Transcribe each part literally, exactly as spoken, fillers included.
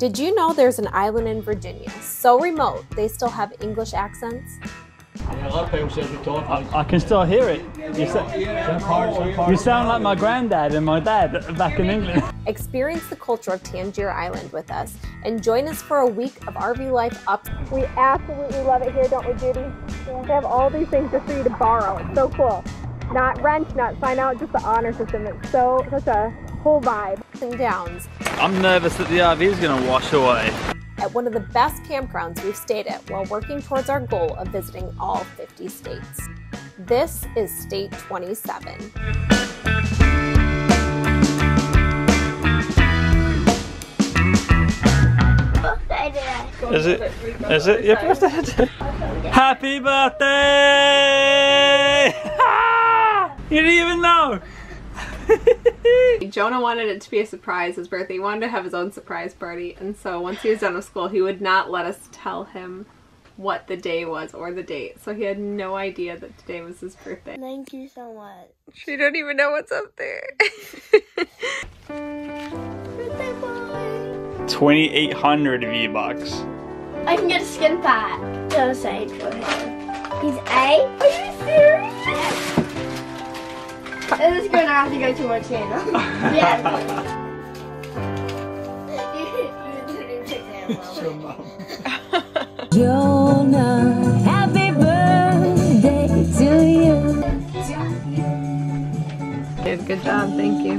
Did you know there's an island in Virginia so remote they still have English accents? Yeah, a lot of people said we talk like I, I can still hear it. You, sa you sound like my granddad and my dad back in England. Experience the culture of Tangier Island with us and join us for a week of R V life up. We absolutely love it here, don't we, Judy? They have all these things just for you to borrow. It's so cool. Not rent, not sign out, just the honor system. It's so such a cool vibe. And downs. I'm nervous that the R V is going to wash away. At one of the best campgrounds we've stayed at while working towards our goal of visiting all fifty states. This is State twenty-seven. Is it? Is it your birthday? Happy birthday! You didn't even know! Jonah wanted it to be a surprise, his birthday. He wanted to have his own surprise party, and so once he was done with school, he would not let us tell him what the day was or the date, so he had no idea that today was his birthday. Thank you so much. You don't even know what's up there. Birthday boy! twenty-eight hundred V-Bucks. I can get a skin pack. Don't say it for him. He's eight? Are you serious? This is going to have to go to my channel. Yeah. Jonah, happy birthday to you. Good, good job. Thank you.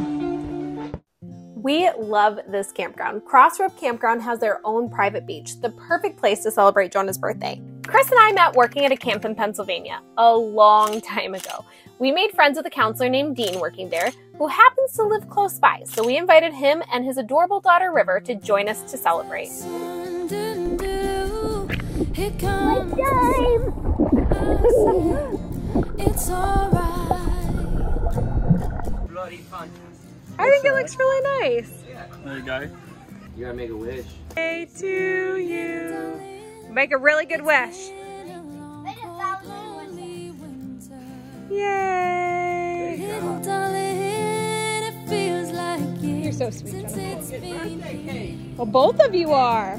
We love this campground. Crossrope Campground has their own private beach, the perfect place to celebrate Jonah's birthday. Chris and I met working at a camp in Pennsylvania a long time ago. We made friends with a counselor named Dean working there, who happens to live close by, so we invited him and his adorable daughter River to join us to celebrate. Here comes my time. It's alright. Bloody fun. I think it looks really nice. Yeah. There you go. You gotta make a wish. Hey to you. Make a really good wish. Yay! You're so sweet, Jonah. Well, both of you are.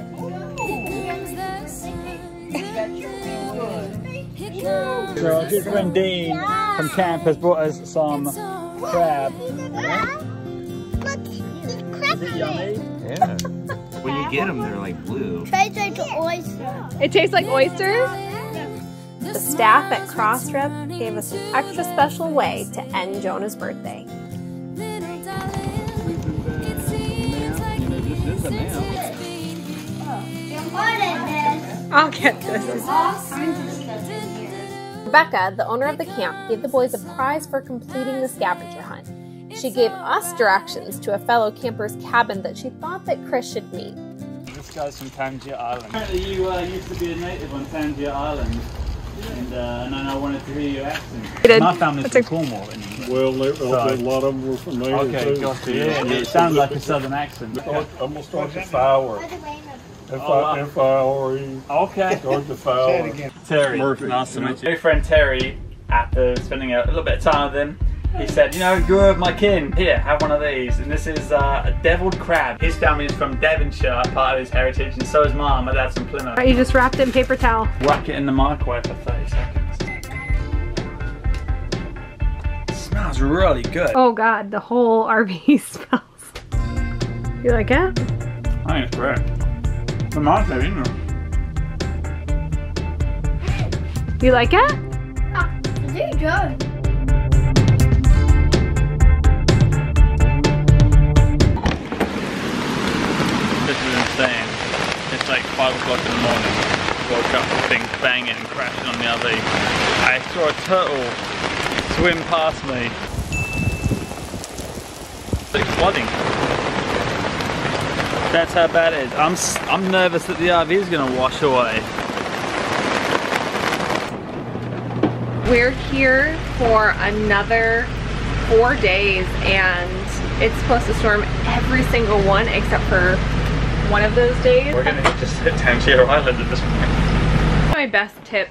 So our good friend Dean from camp has brought us some crab. Look, there's crab in it. Yeah. When you get them, they're like blue. It tastes like an oyster. It tastes like oysters? The staff at Crossrib gave us an extra special way to end Jonah's birthday. I'll get this. Rebecca, the owner of the camp, gave the boys a prize for completing the scavenger hunt. She gave us directions to a fellow camper's cabin that she thought that Chris should meet. This guy's from Tangier Island. Apparently you uh, used to be a native on Tangier Island, and, uh, and then I wanted to hear your accent. My family's from Cornwall. Well, they, so, a lot of them were from there. Okay, gotcha. Yeah, yeah, yeah, it sounds like a southern accent. Yeah. I'm going to start with fireworks. If I, if I were you. Okay. Start the fireworks. Terry, Murphy, nice to meet you. My friend Terry, after spending a little bit of time with him, he said, you know, you're of my kin. Here, have one of these. And this is uh, a deviled crab. His family is from Devonshire, part of his heritage, and so is mine. My dad's from Plymouth. All right, you just wrapped it in paper towel. Whack it in the microwave for thirty seconds. It smells really good. Oh God, the whole R V smells. You like it? I think it's great. It's a nice baby, isn't it? You like it? Ah, it's good. It's like five o'clock in the morning. Woke up with things banging and crashing on the R V. I saw a turtle swim past me. It's exploding. That's how bad it is. I'm, I'm nervous that the R V is going to wash away. We're here for another four days and it's supposed to storm every single one except for one of those days. We're gonna just hit Tangier Island at this point. My best tip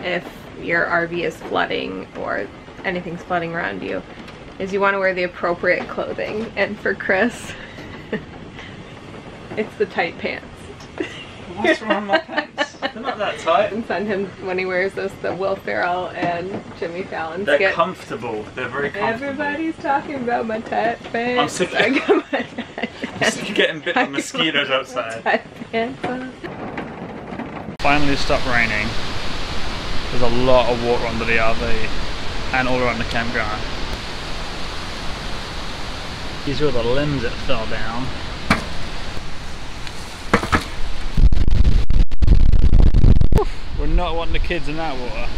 if your R V is flooding or anything's flooding around you is you want to wear the appropriate clothing. And for Chris, It's the tight pants. What's wrong with my pants? They're not that tight. And send him when he wears those, the Will Ferrell and Jimmy Fallon skit. They're comfortable. They're very comfortable. Everybody's talking about my tight pants. I'm sick of my tight pants. I'm sick of getting bit by mosquitoes outside. Tight pants on. Finally stopped raining. There's a lot of water under the R V and all around the campground. These were the limbs that fell down. We're not wanting the kids in that water.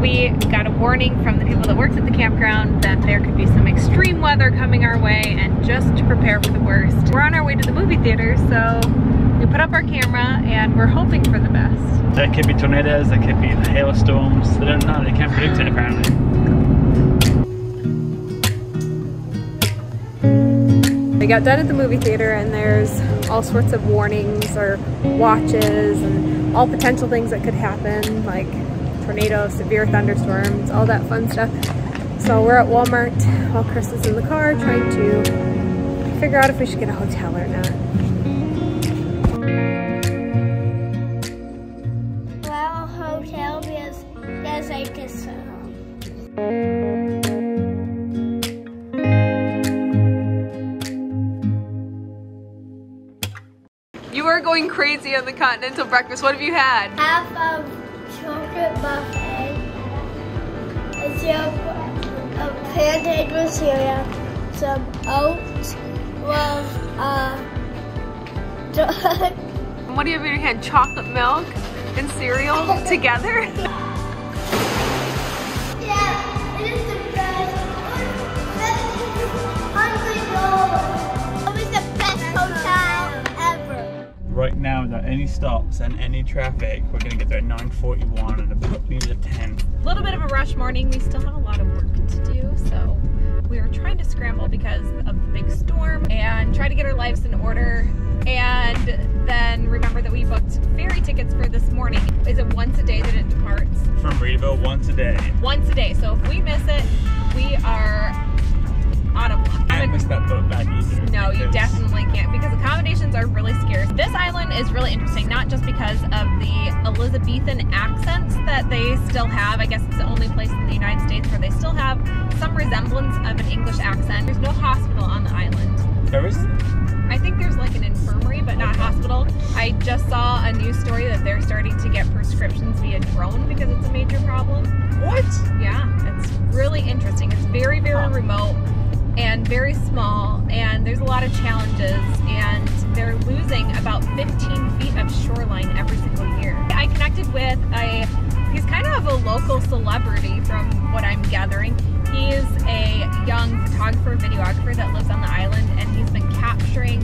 We got a warning from the people that works at the campground that there could be some extreme weather coming our way, and just to prepare for the worst. We're on our way to the movie theater, so we put up our camera and we're hoping for the best. There could be tornadoes, there could be hailstorms. They don't know, they can't predict it apparently. We got done at the movie theater and there's all sorts of warnings or watches and all potential things that could happen, like tornadoes, severe thunderstorms, all that fun stuff. So we're at Walmart while Chris is in the car trying to figure out if we should get a hotel or not. Well, hotel, because there's like this one. Going crazy on the continental breakfast. What have you had? Half a chocolate muffin, a, cereal, a pancake with cereal, some oats, well, uh, what do you have in your hand? Chocolate milk and cereal together? Yeah, it is the best. It was the best hotel. Right now, without any stops and any traffic, we're gonna get there at nine forty-one and about leaves at ten. A little bit of a rush morning. We still have a lot of work to do, so we were trying to scramble because of the big storm and try to get our lives in order. And then remember that we booked ferry tickets for this morning. Is it once a day that it departs? From Reedville, once a day. Once a day. So if we miss it, we are out of luck. I missed that boat back either. No, you definitely can't, because accommodations are really scarce. This island is really interesting, not just because of the Elizabethan accents that they still have. I guess it's the only place in the United States where they still have some resemblance of an English accent. There's no hospital on the island. There is? I think there's like an infirmary, but not hospital. I just saw a news story that they're starting to get prescriptions via drone because it's a major problem. What? Yeah, it's really interesting. It's very, very remote and very small, and there's a lot of challenges, and they're losing about fifteen feet of shoreline every single year. I connected with a, he's kind of a local celebrity from what I'm gathering. He's a young photographer, videographer that lives on the island, and he's been capturing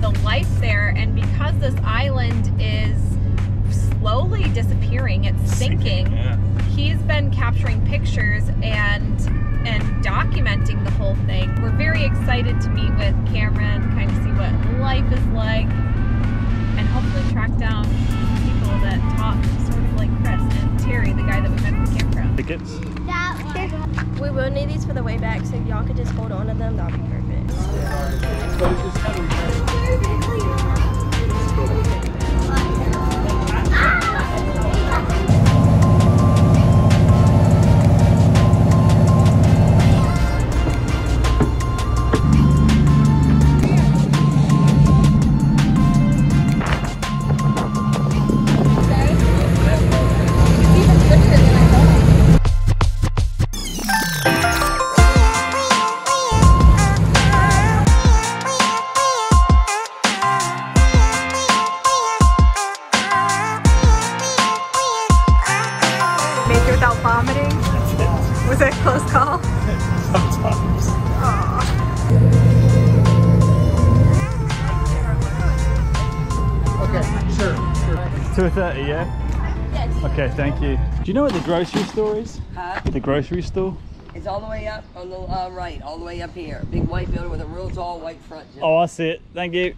the life there, and because this island is slowly disappearing, it's sinking, yeah. He's been capturing pictures and and documenting the whole thing. We're very excited to meet with Cameron, kind of see what life is like, and hopefully track down people that talk sort of like Chris and Terry, the guy that we met at the campground. Tickets? We will need these for the way back, so y'all could just hold on to them. That'll be perfect. Ah! two thirty, yeah? Yes. Okay, thank you. Do you know what the grocery store is? Huh? The grocery store? It's all the way up on the uh, right, all the way up here. Big white building with a real tall white front. Gym. Oh, I see it. Thank you.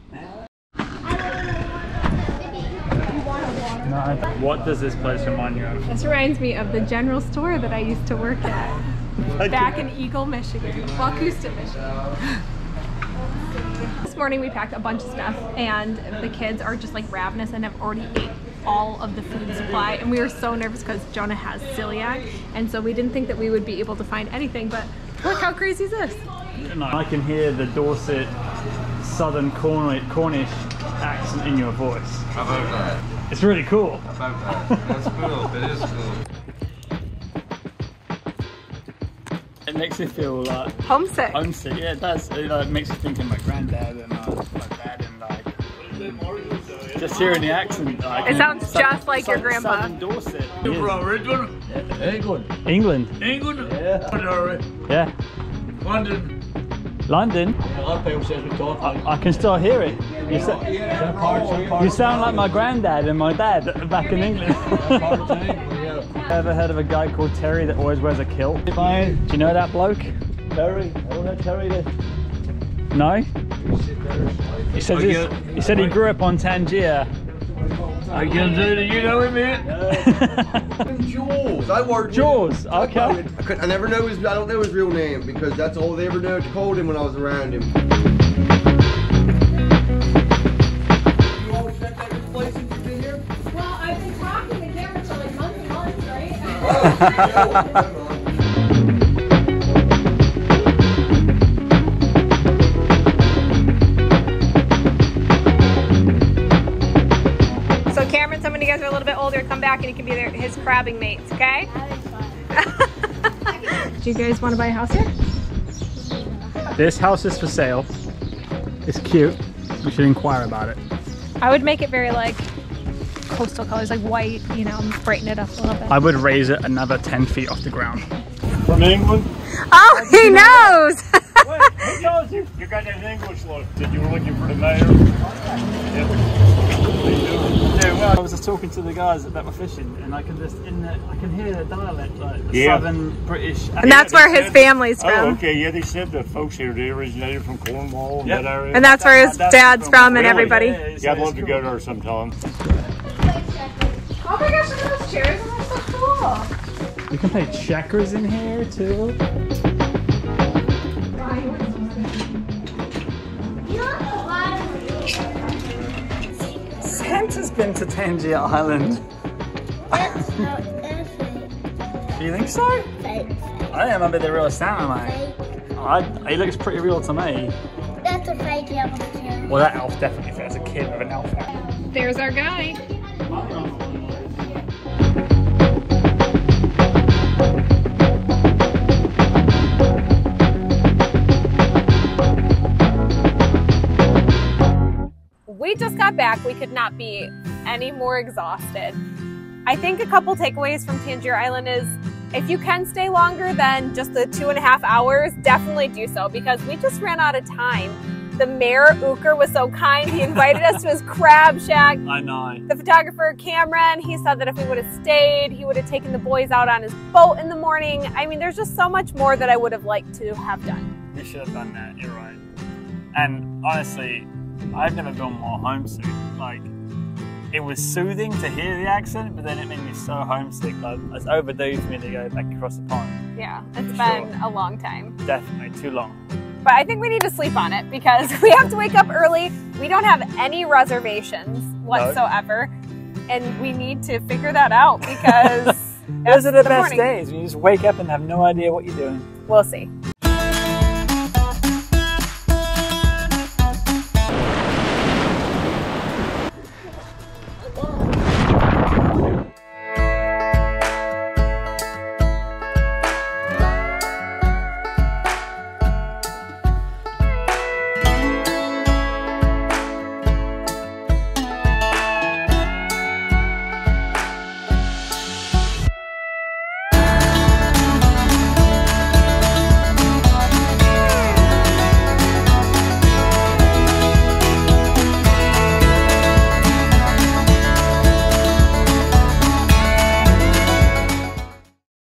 No, God. What does this place remind you of? This reminds me of the general store that I used to work at back in Eagle, Michigan. Wakusta, Michigan. This morning we packed a bunch of stuff and the kids are just like ravenous and have already ate all of the food supply, and we were so nervous because Jonah has celiac, and so we didn't think that we would be able to find anything, but look how crazy is this. I can hear the Dorset Southern Cornish accent in your voice. How about that? It's really cool. How about that? That's cool. It is cool. It makes me feel like... homesick. Homesick, yeah, it does. It like, makes me think of my granddad and uh, my dad and like... just hearing the accent. Like, it sounds just southern, like your grandpa. Southern Dorset. You're from Reedville? Yeah. England. England? England? Yeah. Yeah. London. London? I, I can still hear it. You, sa you sound like my granddad and my dad back in England. Ever heard of a guy called Terry that always wears a kilt? Do you know that bloke? Terry? I don't know Terry. No? He says he said he grew up on Tangier. I can do that, you know him, man. Jaws, I worked. Jaws, okay. I, could, I never know his. I don't know his real name because that's all they ever know. Called him when I was around him. You always been at this place since you've been here? Well, I've been rocking the camera for like months and months, right? Oh, yeah. Are a little bit older, come back and he can be their, his crabbing mates, okay? Do you guys want to buy a house here? This house is for sale. It's cute. You should inquire about it. I would make it very like coastal colors, like white, you know, brighten it up a little bit. I would raise it another ten feet off the ground. From England? Oh, he knows! Wait, who knows you? You got that English look. You were looking for the mayor. Yep. Yeah, well, I was just talking to the guys that were fishing, and I can just in the, I can hear the dialect, like the yeah. Southern British. And that's yeah, where his said, family's from. Oh, okay, yeah, they said the folks here they originated from Cornwall and yep. that area. And that's where his that's dad's from, from and really? everybody. Yeah, yeah, yeah I'd love cool. to go there sometime. Oh my gosh, look at those chairs! They're so cool. You can play checkers in here too. Santa's been to Tangier Island. That's not Do you think so? Fake. I think it might be the real Santa, mate. I, he looks pretty real to me. That's a fake elf. Too. Well, that elf definitely fits a kid with an elf hat. There's our guy. We just got back. We could not be any more exhausted. I think a couple takeaways from Tangier Island is if you can stay longer than just the two and a half hours, definitely do so because we just ran out of time. The mayor, Uker, was so kind. He invited us to his crab shack. I know. The photographer, Cameron, he said that if we would have stayed, he would have taken the boys out on his boat in the morning. I mean, there's just so much more that I would have liked to have done. We should have done that, you're right. And honestly, I've never been more homesick. Like, it was soothing to hear the accent, but then it made me so homesick. Like, it's overdue for me to go back across the pond. Yeah, it's been sure. a long time. Definitely, too long. But I think we need to sleep on it because we have to wake up early. We don't have any reservations whatsoever. No. And we need to figure that out because... Those are the, the best morning. days. You just wake up and have no idea what you're doing. We'll see.